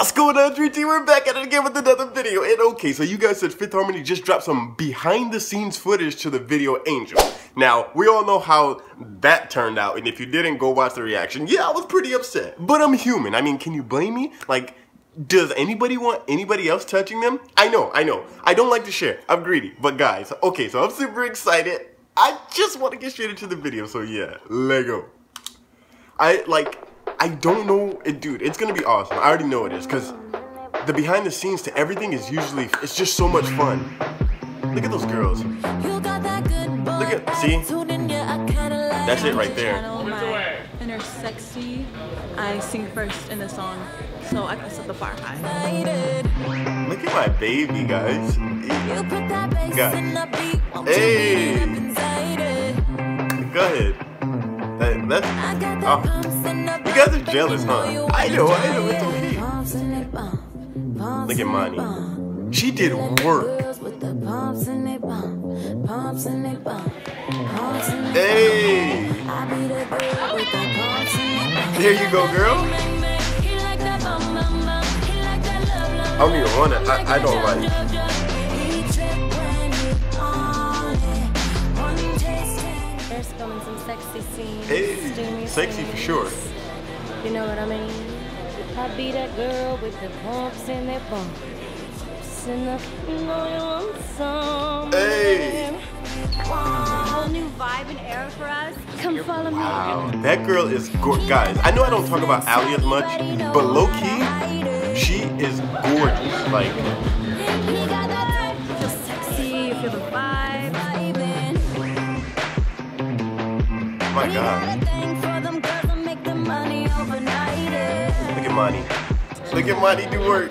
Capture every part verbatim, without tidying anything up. What's going on, Dream Team? We're back at it again with another video. And okay, so you guys said Fifth Harmony just dropped some behind the scenes footage to the video Angel. Now, we all know how that turned out, and if you didn't go watch the reaction, yeah, I was pretty upset. But I'm human. I mean, can you blame me? Like, does anybody want anybody else touching them? I know, I know. I don't like to share. I'm greedy. But guys, okay, so I'm super excited. I just want to get straight into the video, so yeah, let's go. I, like... I don't know, it, dude, it's gonna be awesome. I already know it is, because the behind the scenes to everything is usually, it's just so much fun. Look at those girls. Look at, see? That's it right there. And they're sexy. I sing first in the song, so I can set the bar high. Look at my baby, guys. Guys. Hey! Go ahead. That, that's, oh. You guys are jealous, huh? I know, I know, it's okay. Look at Mani. She did work. Hey! There you go, girl. I don't even want it. I, I don't like it. Filming some sexy scenes. Hey, sexy scenes. For sure. You know what I mean? I be that girl with the bumps in their bumps. And the, you know, some. Hey. Whole new vibe and era for us. Come follow wow. me. That girl is gorgeous. Guys, I know I don't talk about Ally as much, but low key, she is gorgeous. Like, you feel sexy, you feel the vibe. Oh my God. Look at Mani. Look at Mani do work.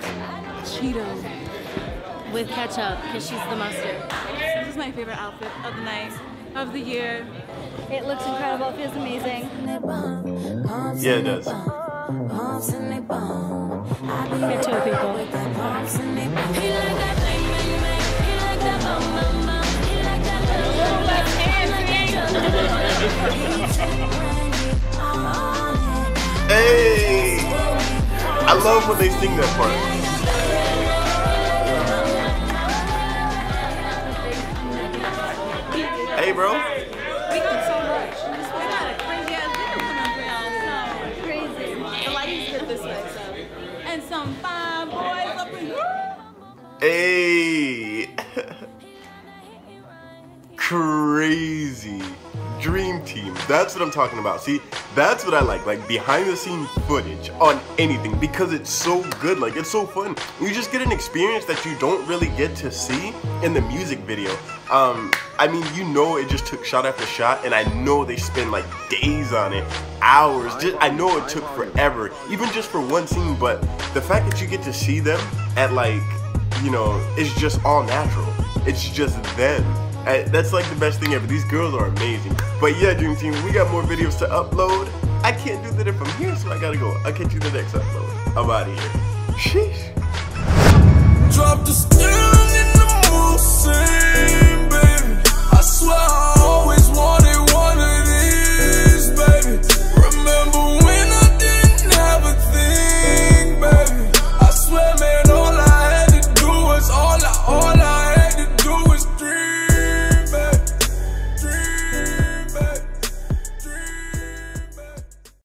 Cheetos with ketchup, because she's the mustard. This is my favorite outfit of the night, of the year. It looks incredible, it feels amazing. Yeah, it does. Get to it, people. Hey! I love when they sing that part. Hey, bro. We got so much. We got a crazy ass video coming up for y'all. So crazy. The lighting's good this way, so. And some fine boys up in here. Hey! Crazy. Dream Team. That's what I'm talking about. See, that's what I like, like behind the scenes footage on anything, because it's so good, like it's so fun. You just get an experience that you don't really get to see in the music video. Um, I mean, you know, it just took shot after shot, and I know they spend like days on it, hours. Just, I know it took forever, even just for one scene, but the fact that you get to see them at like, you know, it's just all natural. It's just them. I, that's like the best thing ever. These girls are amazing. But yeah, Dream Team, we got more videos to upload. I can't do that if I'm here, so I gotta go. I'll catch you in the next upload. I'm out of here. Sheesh. Drop the skin in the moon, baby. I swear.